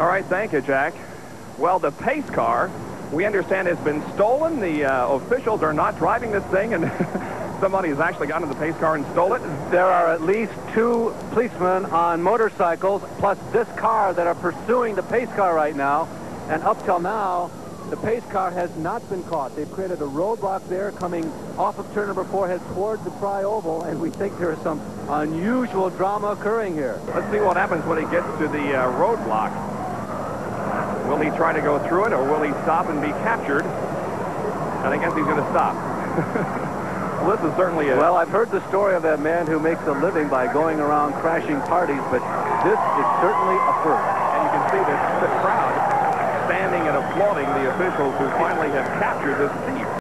All right, thank you, Jack. Well, the pace car, we understand, has been stolen. The officials are not driving this thing, and somebody has actually gotten in the pace car and stole it. There are at least two policemen on motorcycles, plus this car, that are pursuing the pace car right now. And up till now, the pace car has not been caught. They've created a roadblock there coming off of turn number 4, heads towards the tri-oval, and we think there is some unusual drama occurring here. Let's see what happens when he gets to the roadblock. Will he try to go through it, or will he stop and be captured? And I guess he's going to stop. Well, this is certainly a... Well, I've heard the story of that man who makes a living by going around crashing parties, but this is certainly a first. And you can see that the crowd standing and applauding the officials who finally have captured this thief.